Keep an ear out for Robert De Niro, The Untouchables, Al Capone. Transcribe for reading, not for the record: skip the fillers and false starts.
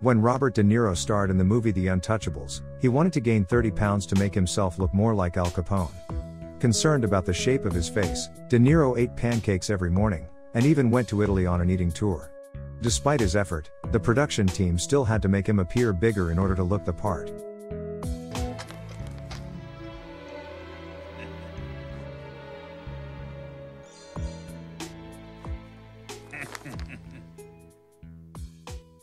When Robert De Niro starred in the movie The Untouchables, he wanted to gain 30 pounds to make himself look more like Al Capone. Concerned about the shape of his face, De Niro ate pancakes every morning, and even went to Italy on an eating tour. Despite his effort, the production team still had to make him appear bigger in order to look the part.